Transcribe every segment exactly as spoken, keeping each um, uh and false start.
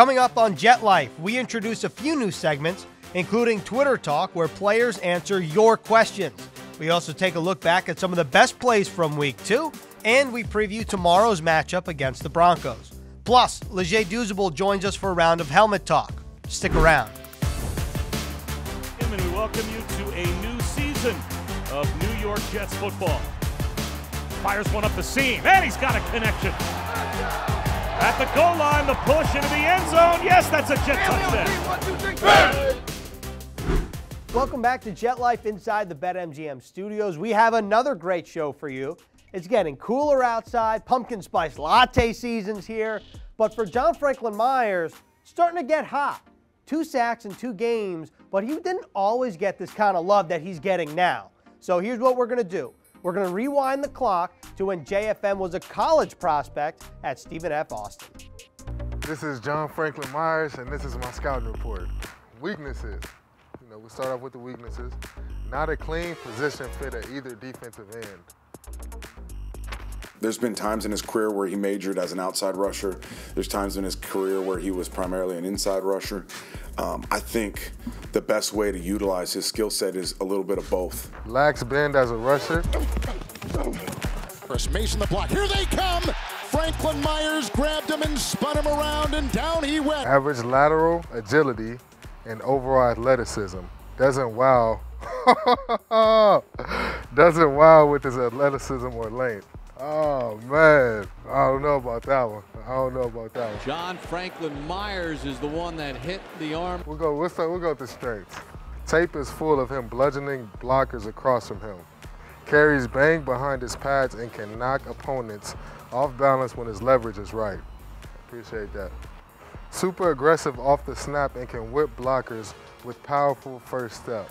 Coming up on JetLife, we introduce a few new segments, including Twitter Talk, where players answer your questions. We also take a look back at some of the best plays from Week two, and we preview tomorrow's matchup against the Broncos. Plus, Leger Douzable joins us for a round of Helmet Talk. Stick around. And we welcome you to a new season of New York Jets football. Fires one up the seam, and he's got a connection. At the goal line, the push into the end zone. Yes, that's a Jet touchdown. Welcome back to Jet Life inside the BetMGM studios. We have another great show for you. It's getting cooler outside. Pumpkin spice latte season's here. But for John Franklin Myers, starting to get hot. Two sacks in two games, but he didn't always get this kind of love that he's getting now. So here's what we're going to do. We're going to rewind the clock to when J F M was a college prospect at Stephen F. Austin. This is John Franklin Myers, and this is my scouting report. Weaknesses. You know, we start off with the weaknesses. Not a clean position fit at either defensive end. There's been times in his career where he majored as an outside rusher. There's times in his career where he was primarily an inside rusher. Um, I think the best way to utilize his skill set is a little bit of both. Lacks bend as a rusher. First Mason the block. Here they come. Franklin Myers grabbed him and spun him around, and down he went. Average lateral agility and overall athleticism. Doesn't wow. Doesn't wow with his athleticism or length. Oh, man, I don't know about that one. I don't know about that one. John Franklin Myers is the one that hit the arm. We'll go, we'll, we'll go to strengths. Tape is full of him bludgeoning blockers across from him. Carries bang behind his pads and can knock opponents off balance when his leverage is right. Appreciate that. Super aggressive off the snap and can whip blockers with powerful first step.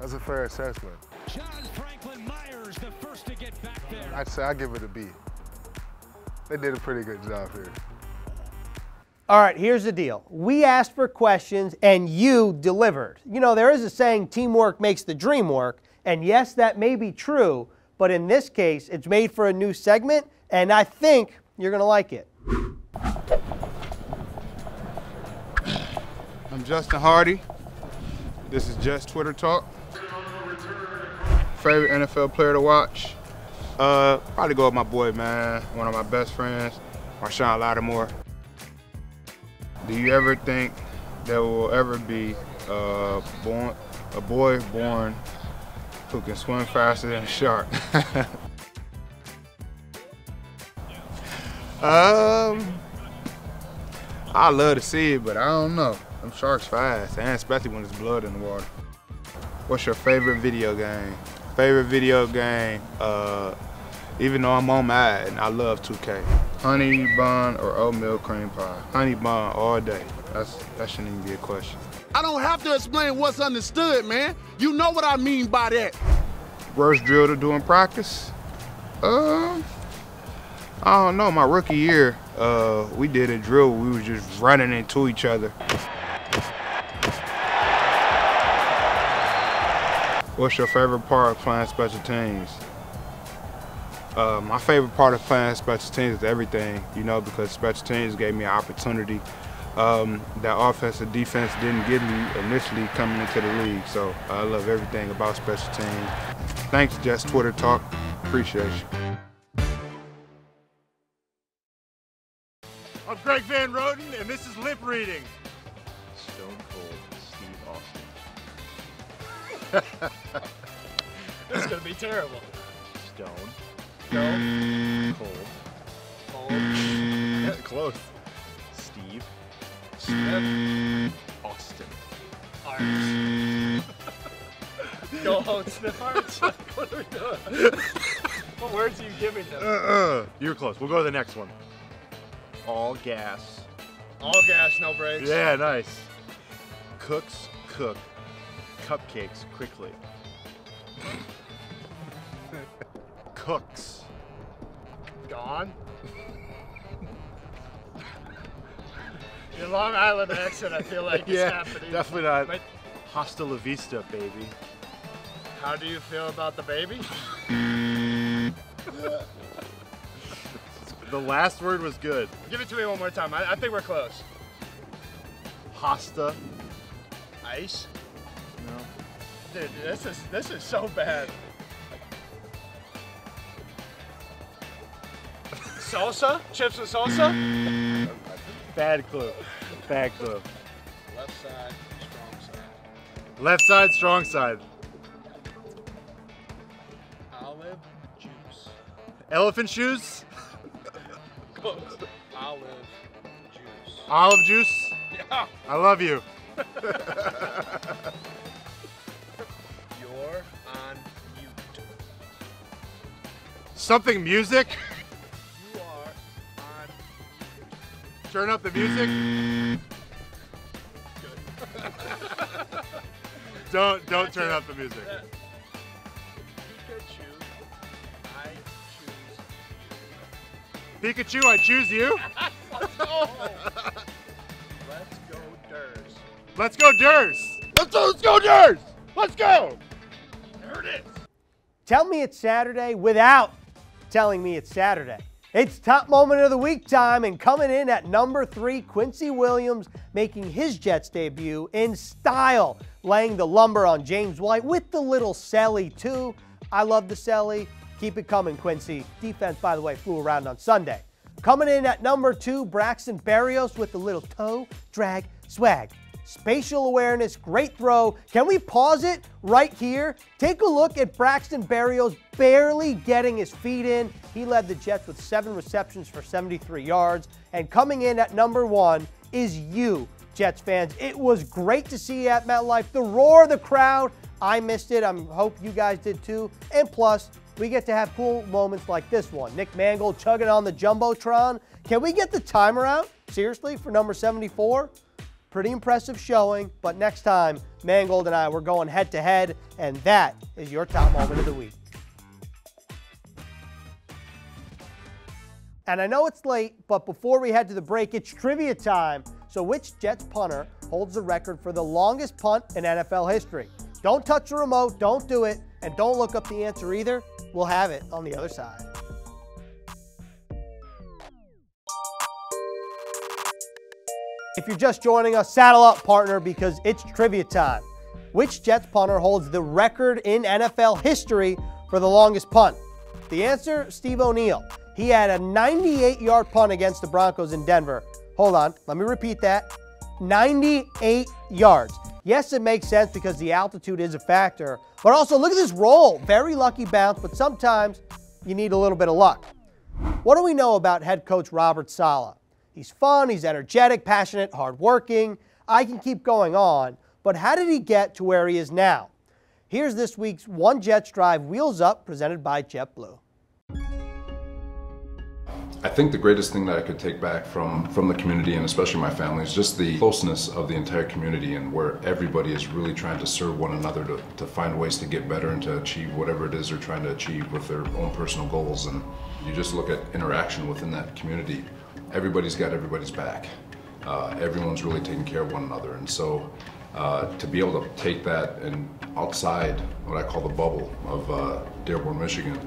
That's a fair assessment. John Franklin Myers, the first to get back there. I'd say I give it a B. They did a pretty good job here. All right, here's the deal. We asked for questions and you delivered. You know, there is a saying, teamwork makes the dream work. And yes, that may be true, but in this case, it's made for a new segment, and I think you're gonna like it. I'm Justin Hardy. This is Jets Twitter Talk. Favorite N F L player to watch? Uh, probably go with my boy, man. One of my best friends, Marshawn Lattimore. Do you ever think there will ever be uh, born, a boy born who can swim faster than a shark? um, I love to see it, but I don't know. Them sharks fast, and especially when there's blood in the water. What's your favorite video game? Favorite video game, uh, even though I'm on Madden, I love two K. Honey bun or oatmeal cream pie? Honey bun all day. That's, that shouldn't even be a question. I don't have to explain what's understood, man. You know what I mean by that. Worst drill to do in practice? Uh, I don't know. My rookie year, uh, we did a drill where we was just running into each other. What's your favorite part of playing special teams? Uh, my favorite part of playing special teams is everything, you know, because special teams gave me an opportunity um, that offense and defense didn't give me initially coming into the league. So I love everything about special teams. Thanks, Jets Twitter Talk. Appreciate you. I'm Greg Van Roden, and this is Lip Reading. Stone Cold Steve Austin. That's gonna be terrible. Stone. Stone. Cold. Cold. Yeah, close. Steve. Steph. Austin. Arts. Go home, Sniff Arts. What are we doing? What words are you giving them? Uh, uh, you were close. We'll go to the next one. All gas. All gas, no brakes. Yeah, nice. Cooks cook cupcakes quickly. Cooks. Gone? Your Long Island accent, I feel like, is yeah, happening. Definitely not. But hasta la vista, baby. How do you feel about the baby? The last word was good. Give it to me one more time. I, I think we're close. Pasta. Ice. No. Dude, this is this is so bad. Salsa? Chips with salsa? Bad clue. Bad clue. Left side, strong side. Left side, strong side. Olive juice. Elephant shoes? Close. Olive juice. Olive juice? Yeah. I love you. You're on mute. Something music? Turn up the music. don't don't turn up the music. Pikachu, I choose you. Pikachu, I choose you. Let's go. Let's go Durs. Let's go Durs. Let's, let's go Durs. Let's go. There it is. Tell me it's Saturday without telling me it's Saturday. It's top moment of the week time, and coming in at number three, Quincy Williams making his Jets debut in style, laying the lumber on James White with the little celly too. I love the celly. Keep it coming, Quincy. Defense, by the way, flew around on Sunday. Coming in at number two, Braxton Berrios with the little toe drag swag. Spatial awareness, great throw. Can we pause it right here? Take a look at Braxton Berrios barely getting his feet in. He led the Jets with seven receptions for seventy-three yards. And coming in at number one is you, Jets fans. It was great to see at MetLife. The roar of the crowd, I missed it. I hope you guys did too. And plus, we get to have cool moments like this one. Nick Mangold chugging on the Jumbotron. Can we get the timer out? Seriously, for number seventy-four? Pretty impressive showing, but next time, Mangold and I, we're going head to head, and that is your top moment of the week. And I know it's late, but before we head to the break, it's trivia time. So which Jets punter holds the record for the longest punt in N F L history? Don't touch the remote, don't do it, and don't look up the answer either. We'll have it on the other side. If you're just joining us, saddle up, partner, because it's trivia time. Which Jets punter holds the record in N F L history for the longest punt? The answer, Steve O'Neal. He had a ninety-eight yard punt against the Broncos in Denver. Hold on, let me repeat that. ninety-eight yards. Yes, it makes sense because the altitude is a factor, but also look at this roll. Very lucky bounce, but sometimes you need a little bit of luck. What do we know about head coach Robert Saleh? He's fun, he's energetic, passionate, hardworking. I can keep going on, but how did he get to where he is now? Here's this week's One Jets Drive Wheels Up, presented by JetBlue. I think the greatest thing that I could take back from, from the community and especially my family is just the closeness of the entire community and where everybody is really trying to serve one another to, to find ways to get better and to achieve whatever it is they're trying to achieve with their own personal goals. And you just look at interaction within that community. Everybody's got everybody's back. Uh, everyone's really taking care of one another. And so uh, to be able to take that and outside what I call the bubble of uh, Dearborn, Michigan,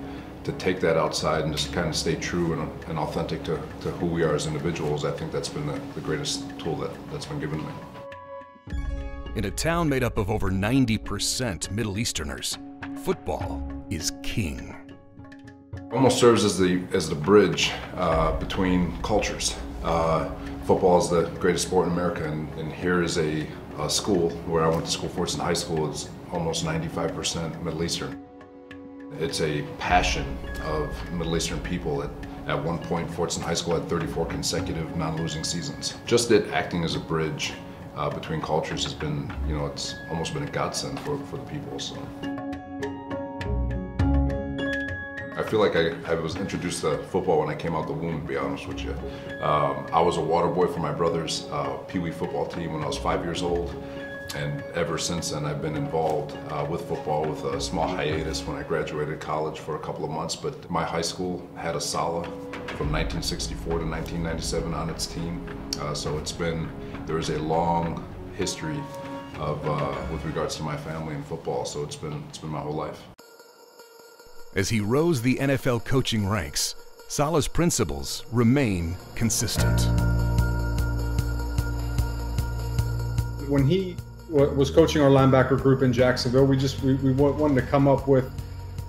to take that outside and just kind of stay true and, and authentic to, to who we are as individuals, I think that's been the, the greatest tool that, that's been given to me. In a town made up of over ninety percent Middle Easterners, football is king. Almost serves as the as the bridge uh, between cultures. Uh, football is the greatest sport in America, and, and here is a, a school where I went to school, Fortson High School, is almost ninety-five percent Middle Eastern. It's a passion of Middle Eastern people. At, at one point, Fortson High School had thirty-four consecutive non-losing seasons. Just it acting as a bridge uh, between cultures has been, you know, it's almost been a godsend for, for the people. So. I feel like I, I was introduced to football when I came out the womb, to be honest with you. Um, I was a water boy for my brother's uh, Pee-wee football team when I was five years old. And ever since then, I've been involved uh, with football with a small hiatus when I graduated college for a couple of months. But my high school had a Saleh from nineteen sixty-four to nineteen ninety-seven on its team. Uh, so it's been, there is a long history of, uh, with regards to my family and football. So it's been, it's been my whole life. As he rose the N F L coaching ranks, Saleh's principles remain consistent. When he was coaching our linebacker group in Jacksonville, we just we, we wanted to come up with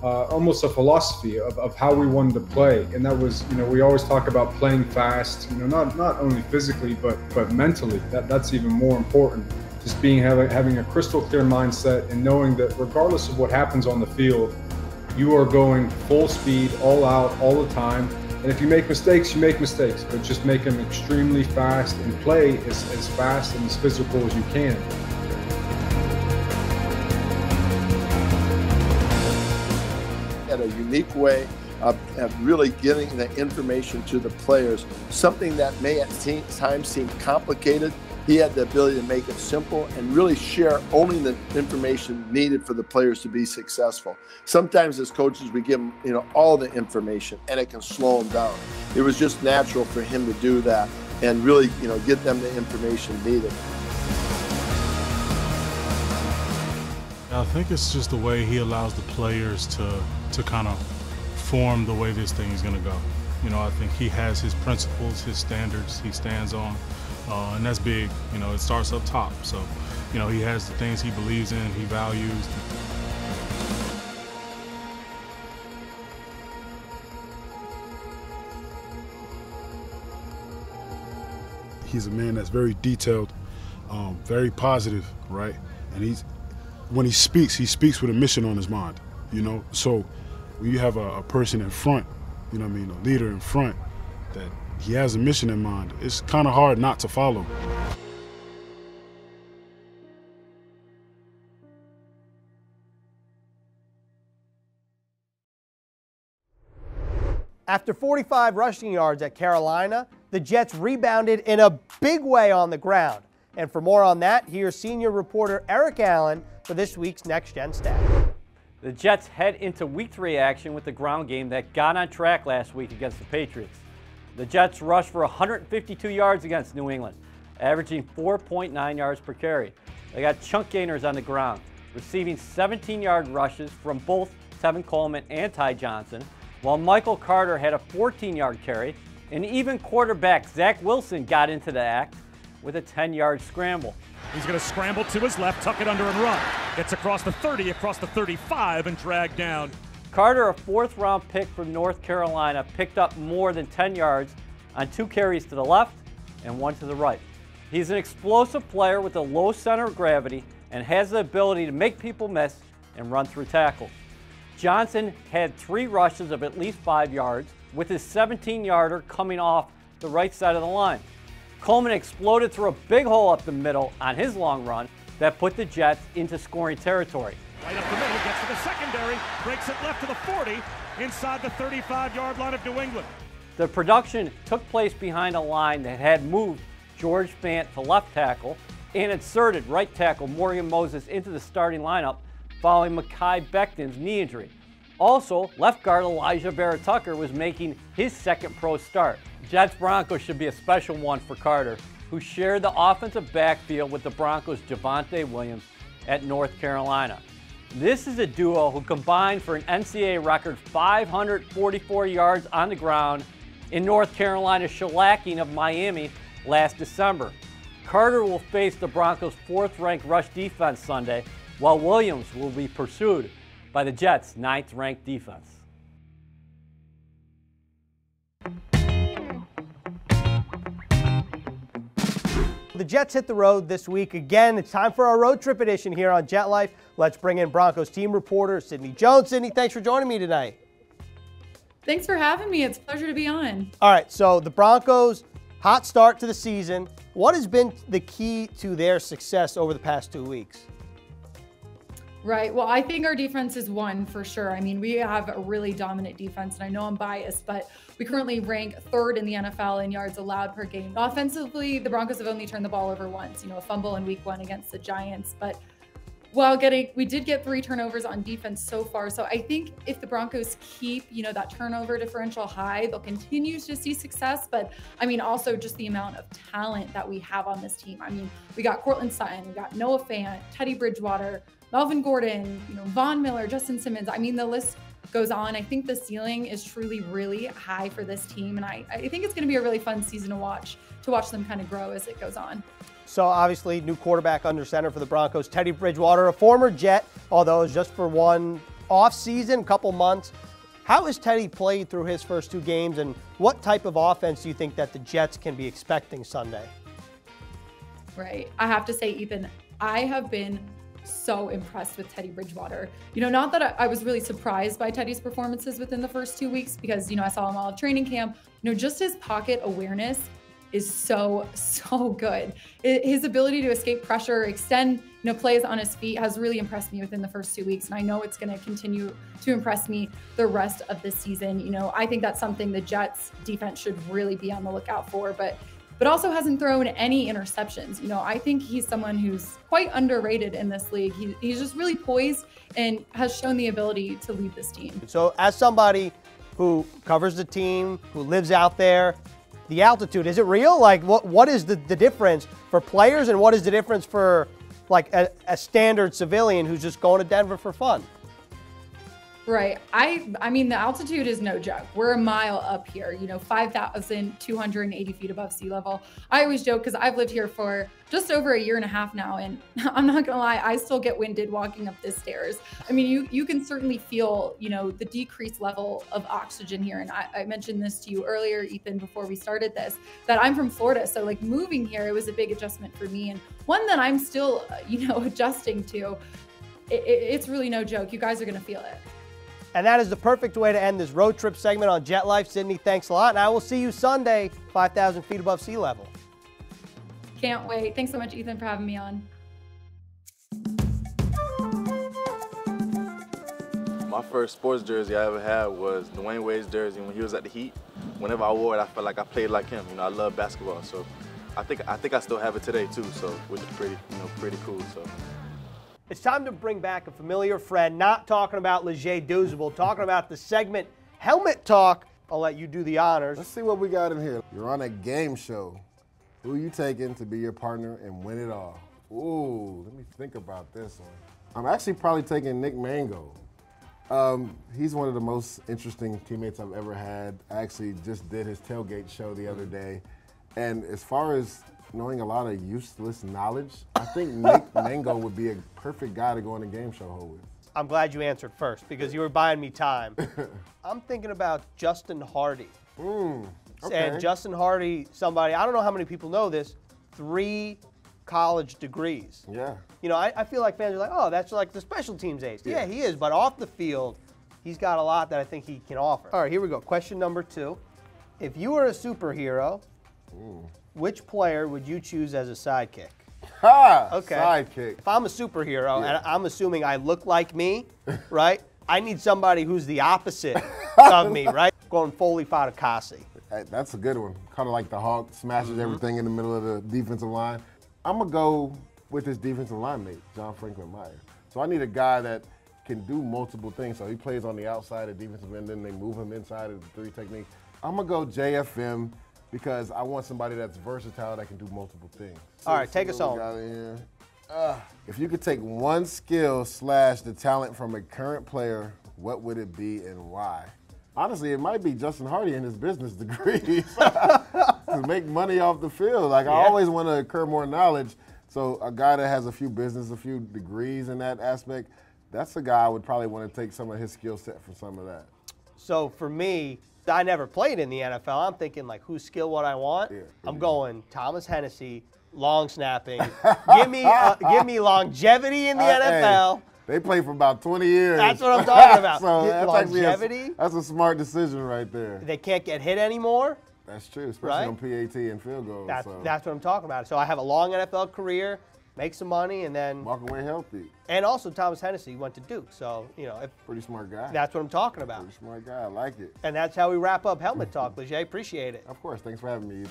uh, almost a philosophy of, of how we wanted to play, and that was, you know, we always talk about playing fast, you know, not not only physically but but mentally. That that's even more important. Just being having having a crystal clear mindset and knowing that regardless of what happens on the field, you are going full speed, all out, all the time. And if you make mistakes, you make mistakes, but just make them extremely fast and play as, as fast and as physical as you can. In a unique way of, of really getting the information to the players, something that may at times seem complicated, he had the ability to make it simple and really share only the information needed for the players to be successful. Sometimes as coaches, we give them, you know, all the information and it can slow them down. It was just natural for him to do that and really, you know, get them the information needed. I think it's just the way he allows the players to, to kind of form the way this thing is going to go. You know, I think he has his principles, his standards he stands on. Uh, and that's big, you know, it starts up top. So, you know, he has the things he believes in, he values. He's a man that's very detailed, um, very positive, right? And he's, when he speaks, he speaks with a mission on his mind, you know? So when you have a, a person in front, you know what I mean, a leader in front that he has a mission in mind, it's kind of hard not to follow. After forty-five rushing yards at Carolina, the Jets rebounded in a big way on the ground. And for more on that, here's senior reporter Eric Allen for this week's Next Gen Stat. The Jets head into week three action with the ground game that got on track last week against the Patriots. The Jets rushed for one hundred fifty-two yards against New England, averaging four point nine yards per carry. They got chunk gainers on the ground, receiving seventeen-yard rushes from both Tevin Coleman and Ty Johnson, while Michael Carter had a fourteen-yard carry, and even quarterback Zach Wilson got into the act with a ten-yard scramble. He's going to scramble to his left, tuck it under and run. Gets across the thirty, across the thirty-five, and dragged down. Carter, a fourth-round pick from North Carolina, picked up more than ten yards on two carries to the left and one to the right. He's an explosive player with a low center of gravity and has the ability to make people miss and run through tackles. Johnson had three rushes of at least five yards, with his seventeen-yarder coming off the right side of the line. Coleman exploded through a big hole up the middle on his long run that put the Jets into scoring territory. Right up the middle, gets to the secondary, breaks it left to the forty, inside the thirty-five-yard line of New England. The production took place behind a line that had moved George Fant to left tackle and inserted right tackle Morgan Moses into the starting lineup following Mekhi Becton's knee injury. Also, left guard Elijah Barrett-Tucker was making his second pro start. Jets Broncos should be a special one for Carter, who shared the offensive backfield with the Broncos' Javonte Williams at North Carolina. This is a duo who combined for an N C A A record five hundred forty-four yards on the ground in North Carolina's shellacking of Miami last December. Carter will face the Broncos' fourth-ranked rush defense Sunday, while Williams will be pursued by the Jets' ninth-ranked defense. The Jets hit the road this week again. It's time for our road trip edition here on Jet Life. Let's bring in Broncos team reporter Sydney Jones. Sydney, thanks for joining me tonight. Thanks for having me. It's a pleasure to be on. All right, so the Broncos, hot start to the season. What has been the key to their success over the past two weeks? Right. Well, I think our defense is one for sure. I mean, we have a really dominant defense, and I know I'm biased, but we currently rank third in the N F L in yards allowed per game. Offensively, the Broncos have only turned the ball over once, you know, a fumble in week one against the Giants. But while getting, we did get three turnovers on defense so far. So I think if the Broncos keep, you know, that turnover differential high, they'll continue to see success. But I mean, also just the amount of talent that we have on this team. I mean, we got Cortland Sutton, we got Noah Phan, Teddy Bridgewater, Melvin Gordon, you know, Von Miller, Justin Simmons. I mean, the list goes on. I think the ceiling is truly really high for this team, and I, I think it's going to be a really fun season to watch, to watch them kind of grow as it goes on. So obviously, new quarterback under center for the Broncos, Teddy Bridgewater, a former Jet, although it's just for one offseason, couple months. How has Teddy played through his first two games, and what type of offense do you think that the Jets can be expecting Sunday? Right. I have to say, Ethan, I have been so impressed with Teddy Bridgewater. You know, not that I, I was really surprised by Teddy's performances within the first two weeks because, you know, I saw him all at training camp. You know, just his pocket awareness is so, so good. It, his ability to escape pressure, extend, you know, plays on his feet has really impressed me within the first two weeks. And I know it's going to continue to impress me the rest of the season. You know, I think that's something the Jets defense should really be on the lookout for, but but also hasn't thrown any interceptions. You know, I think he's someone who's quite underrated in this league. He, he's just really poised and has shown the ability to lead this team. So as somebody who covers the team, who lives out there, the altitude, is it real? Like, what what is the, the difference for players, and what is the difference for, like, a, a standard civilian who's just going to Denver for fun? Right. I I mean, the altitude is no joke. We're a mile up here, you know, five thousand two hundred eighty feet above sea level. I always joke because I've lived here for just over a year and a half now, and I'm not going to lie, I still get winded walking up the stairs. I mean, you you can certainly feel, you know, the decreased level of oxygen here. And I, I mentioned this to you earlier, Ethan, before we started this, that I'm from Florida. So, like, moving here, it was a big adjustment for me, and one that I'm still, you know, adjusting to. It, it, it's really no joke. You guys are going to feel it. And that is the perfect way to end this road trip segment on Jet Life. Sydney, thanks a lot. And I will see you Sunday, five thousand feet above sea level. Can't wait. Thanks so much, Ethan, for having me on. My first sports jersey I ever had was Dwyane Wade's jersey when he was at the Heat. Whenever I wore it, I felt like I played like him. You know, I love basketball. So I think I think I still have it today, too, so which is pretty, you know, pretty cool. So. It's time to bring back a familiar friend, not talking about Leger Douzable, talking about the segment Helmet Talk. I'll let you do the honors. Let's see what we got in here. You're on a game show. Who you taking to be your partner and win it all? Ooh, let me think about this one. I'm actually probably taking Nick Mangold. Um, he's one of the most interesting teammates I've ever had. I actually just did his tailgate show the other day. And as far as knowing a lot of useless knowledge, I think Nick Mangold would be a perfect guy to go on a game show with. I'm glad you answered first because you were buying me time. I'm thinking about Justin Hardy. Mm, okay. And Justin Hardy, somebody, I don't know how many people know this, three college degrees. Yeah. You know, I, I feel like fans are like, oh, that's like the special teams ace. Yeah. yeah, he is, but off the field, he's got a lot that I think he can offer. All right, here we go. Question number two. If you were a superhero, mm. which player would you choose as a sidekick? Ha! Okay. Sidekick. If I'm a superhero, yeah. and I'm assuming I look like me, right? I need somebody who's the opposite of me, right? Going Foley Fadakasi. That's a good one. Kind of like the Hawk, smashes mm-hmm. everything in the middle of the defensive line. I'm going to go with his defensive line mate, John Franklin Myers. So I need a guy that can do multiple things. So he plays on the outside of defensive end, then they move him inside of the three technique. I'm going to go J F M. Because I want somebody that's versatile that can do multiple things. So all right, take us home. Uh, if you could take one skill slash the talent from a current player, what would it be and why? Honestly, it might be Justin Hardy and his business degree to make money off the field. Like, yeah. I always want to acquire more knowledge. So a guy that has a few business, a few degrees in that aspect, that's a guy I would probably want to take some of his skill set from some of that. So for me, I never played in the N F L. I'm thinking, like, whose skill would I want? Yeah, I'm yeah. going Thomas Hennessy, long snapping. give me uh, give me longevity in the uh, N F L. Hey, they play for about twenty years. That's what I'm talking about. So that's longevity. A, that's a smart decision right there. They can't get hit anymore. That's true, especially right? on P A T and field goals. That's, so. that's what I'm talking about. So I have a long N F L career, make some money, and then walk away healthy. And also Thomas Hennessy went to Duke, so, you know. If, pretty smart guy. That's what I'm talking about. Pretty smart guy, I like it. And that's how we wrap up Helmet Talk, Leger. Appreciate it. Of course, thanks for having me.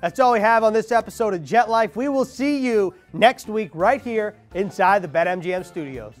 That's all we have on this episode of Jet Life. We will see you next week right here inside the BetMGM studios.